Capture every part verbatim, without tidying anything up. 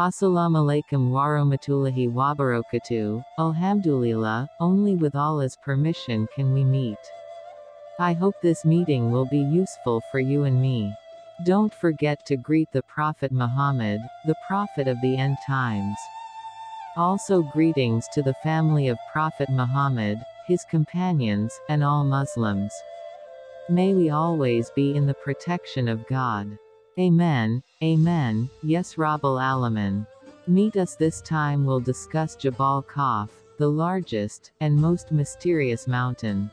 Assalamu alaikum warahmatullahi wabarakatuh, alhamdulillah, only with Allah's permission can we meet. I hope this meeting will be useful for you and me. Don't forget to greet the Prophet Muhammad, the Prophet of the End Times. Also greetings to the family of Prophet Muhammad, his companions, and all Muslims. May we always be in the protection of God. Amen, Amen, yes Rabbil Alamin. Meet us this time. We'll discuss Jabal Qaf, the largest and most mysterious mountain.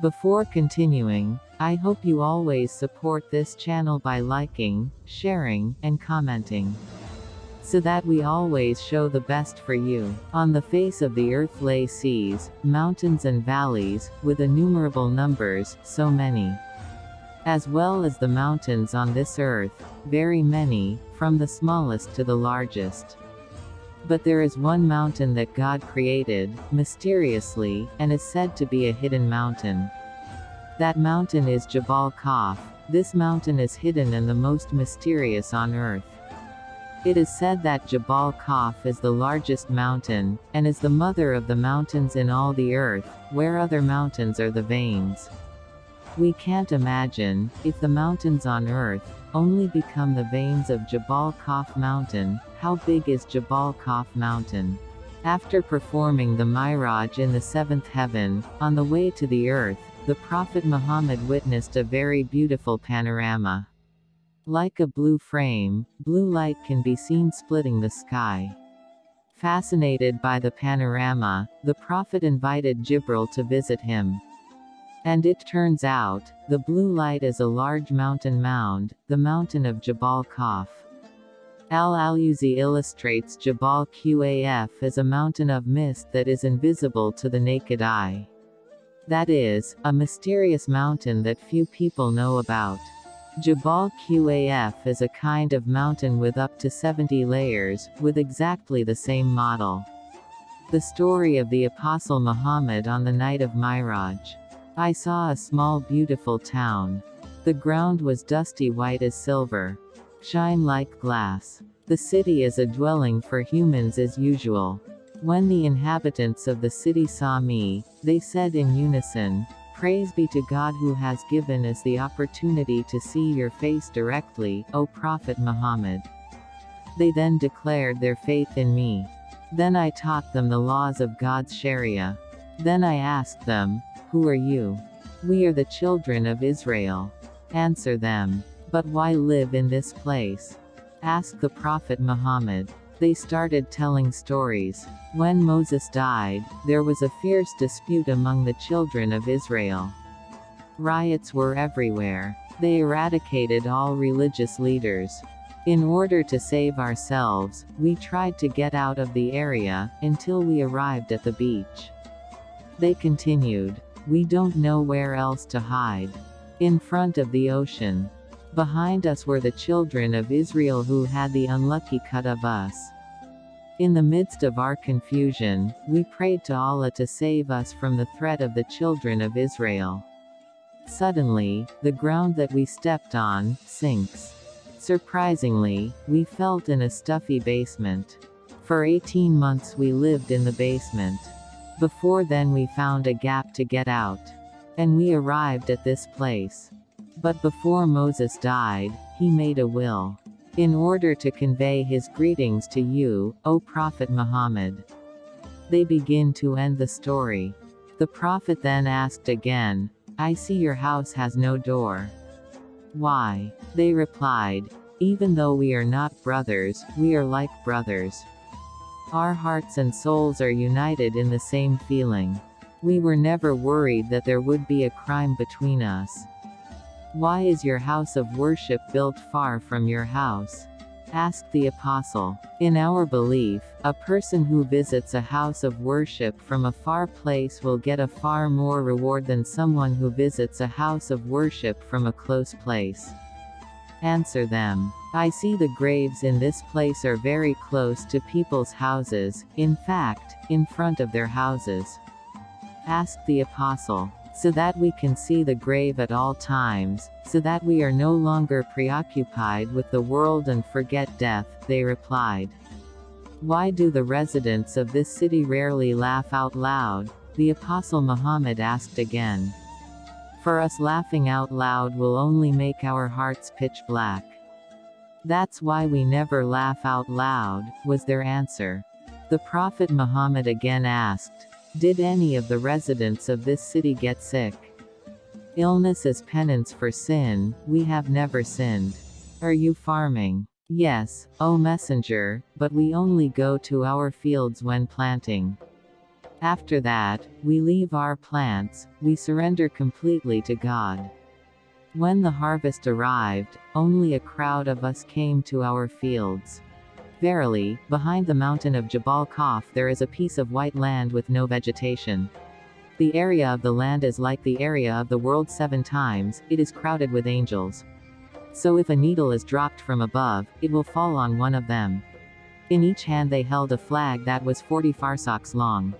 Before continuing, I hope you always support this channel by liking, sharing, and commenting, so that we always show the best for you. On the face of the earth lay seas, mountains and valleys, with innumerable numbers, so many. As well as the mountains on this earth, very many, from the smallest to the largest. But there is one mountain that God created, mysteriously, and is said to be a hidden mountain. That mountain is Jabal Qaf. This mountain is hidden and the most mysterious on earth. It is said that Jabal Qaf is the largest mountain, and is the mother of the mountains in all the earth, where other mountains are the veins. We can't imagine, if the mountains on earth, only become the veins of Jabal Qaf mountain, how big is Jabal Qaf mountain? After performing the Miraj in the seventh heaven, on the way to the earth, the Prophet Muhammad witnessed a very beautiful panorama. Like a blue frame, blue light can be seen splitting the sky. Fascinated by the panorama, the Prophet invited Jibril to visit him. And it turns out, the blue light is a large mountain mound, the mountain of Jabal Qaf. Al-Aluzi illustrates Jabal Qaf as a mountain of mist that is invisible to the naked eye. That is, a mysterious mountain that few people know about. Jabal Qaf is a kind of mountain with up to seventy layers, with exactly the same model. The story of the Apostle Muhammad on the night of Miraj. I saw a small beautiful town. The ground was dusty white as silver. Shine like glass. The city is a dwelling for humans as usual. When the inhabitants of the city saw me, they said in unison, "Praise be to God who has given us the opportunity to see your face directly, O Prophet Muhammad." They then declared their faith in me. Then I taught them the laws of God's Sharia. Then I asked them, "Who are you?" "We are the children of Israel." Answer them, "But why live in this place?" Asked the Prophet Muhammad. They started telling stories. When Moses died, there was a fierce dispute among the children of Israel. Riots were everywhere. They eradicated all religious leaders. In order to save ourselves, we tried to get out of the area, until we arrived at the beach. They continued, "We don't know where else to hide." In front of the ocean. Behind us were the children of Israel who had the unlucky cut of us. In the midst of our confusion, we prayed to Allah to save us from the threat of the children of Israel. Suddenly, the ground that we stepped on sinks. Surprisingly, we felt in a stuffy basement. For eighteen months we lived in the basement. Before then we found a gap to get out. And we arrived at this place. But before Moses died, he made a will. In order to convey his greetings to you, O Prophet Muhammad. They begin to end the story. The Prophet then asked again, "I see your house has no door. Why?" They replied, "Even though we are not brothers, we are like brothers. Our hearts and souls are united in the same feeling. We were never worried that there would be a crime between us. Why is your house of worship built far from your house?" Asked the Apostle. "In our belief, a person who visits a house of worship from a far place will get a far more reward than someone who visits a house of worship from a close place." Answer them, "I see the graves in this place are very close to people's houses, in fact, in front of their houses." Asked the Apostle, so that we can see the grave at all times, so that we are no longer preoccupied with the world and forget death," they replied. "Why do the residents of this city rarely laugh out loud?" the Apostle Muhammad asked again. "For us, laughing out loud will only make our hearts pitch black. That's why we never laugh out loud," was their answer. The Prophet Muhammad again asked, "Did any of the residents of this city get sick? Illness is penance for sin, we have never sinned. Are you farming? Yes, O Messenger, but we only go to our fields when planting. After that, we leave our plants, we surrender completely to God. When the harvest arrived, only a crowd of us came to our fields. Verily, behind the mountain of Jabal Qaf there is a piece of white land with no vegetation. The area of the land is like the area of the world seven times, it is crowded with angels. So if a needle is dropped from above, it will fall on one of them. In each hand they held a flag that was forty farsakhs long.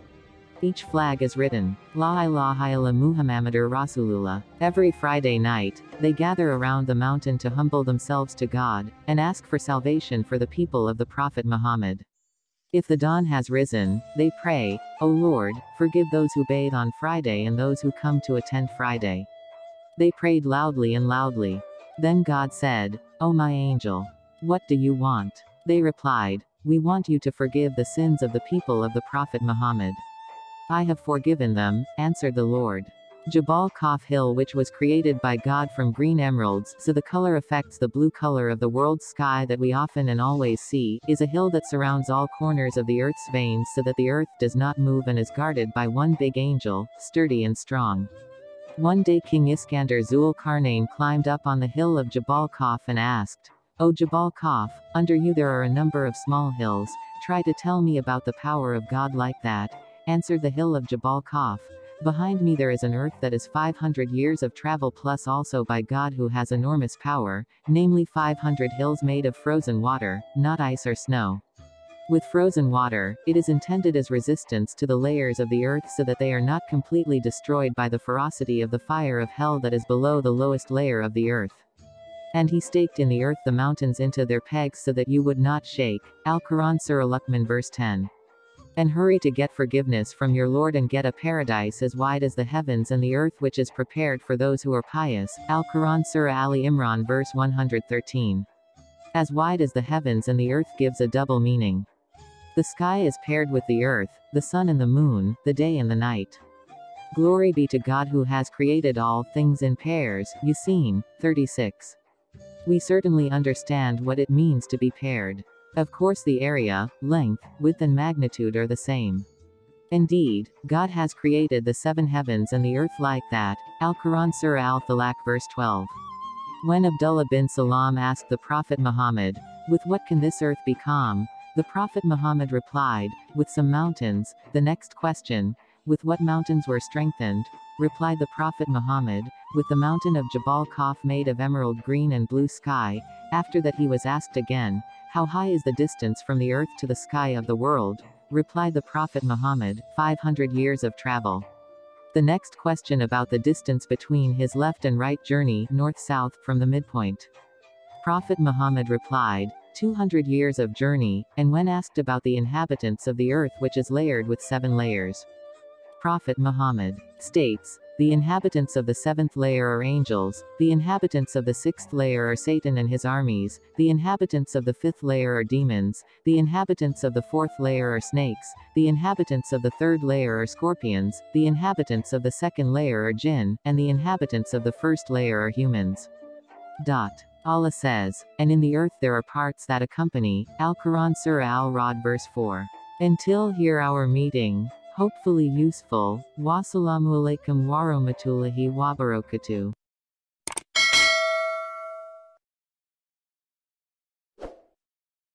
Each flag is written, La ilaha illa Muhammadur Rasulullah." Every Friday night, they gather around the mountain to humble themselves to God, and ask for salvation for the people of the Prophet Muhammad. If the dawn has risen, they pray, "O Lord, forgive those who bathe on Friday and those who come to attend Friday." They prayed loudly and loudly. Then God said, "O my angel, what do you want?" They replied, "We want you to forgive the sins of the people of the Prophet Muhammad." "I have forgiven them," answered the Lord. Jabal Qaf Hill, which was created by God from green emeralds, so the color affects the blue color of the world's sky that we often and always see, is a hill that surrounds all corners of the earth's veins so that the earth does not move and is guarded by one big angel, sturdy and strong. One day King Iskander Zul Karnain climbed up on the hill of Jabal Qaf and asked, "O Jabal Qaf, under you there are a number of small hills, try to tell me about the power of God like that." Answered the hill of Jabal Qaf, "Behind me there is an earth that is five hundred years of travel plus also by God who has enormous power, namely five hundred hills made of frozen water, not ice or snow. With frozen water, it is intended as resistance to the layers of the earth so that they are not completely destroyed by the ferocity of the fire of hell that is below the lowest layer of the earth. And he staked in the earth the mountains into their pegs so that you would not shake." Al-Quran Surah Luqman verse ten. "And hurry to get forgiveness from your Lord and get a paradise as wide as the heavens and the earth which is prepared for those who are pious." Al-Quran Surah Ali Imran verse one hundred thirteen. As wide as the heavens and the earth gives a double meaning. The sky is paired with the earth, the sun and the moon, the day and the night. Glory be to God who has created all things in pairs, Yasin, thirty-six. We certainly understand what it means to be paired. Of course the area, length, width and magnitude are the same. Indeed, God has created the seven heavens and the earth like that." Al-Quran Surah Al-Falaq verse twelve. When Abdullah bin Salam asked the Prophet Muhammad, "With what can this earth be calm?" the Prophet Muhammad replied, "With some mountains." The next question, "With what mountains were strengthened?" replied the Prophet Muhammad, "With the mountain of Jabal Qaf made of emerald green and blue sky." After that he was asked again, "How high is the distance from the earth to the sky of the world?" replied the Prophet Muhammad, five hundred years of travel. The next question about the distance between his left and right journey, north-south, from the midpoint. Prophet Muhammad replied, two hundred years of journey, and when asked about the inhabitants of the earth which is layered with seven layers. Prophet Muhammad states, "The inhabitants of the seventh layer are angels, the inhabitants of the sixth layer are Satan and his armies, the inhabitants of the fifth layer are demons, the inhabitants of the fourth layer are snakes, the inhabitants of the third layer are scorpions, the inhabitants of the second layer are jinn, and the inhabitants of the first layer are humans." Allah says, "And in the earth there are parts that accompany." Al-Quran Surah Al-Ra'd verse four. Until here our meeting. Hopefully useful. Wassalamu alaikum warahmatullahi wabarakatuh.